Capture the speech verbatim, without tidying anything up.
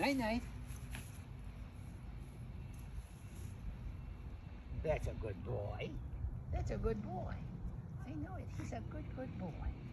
Night night. That's a good boy. That's a good boy. I know it. He's a good, good boy.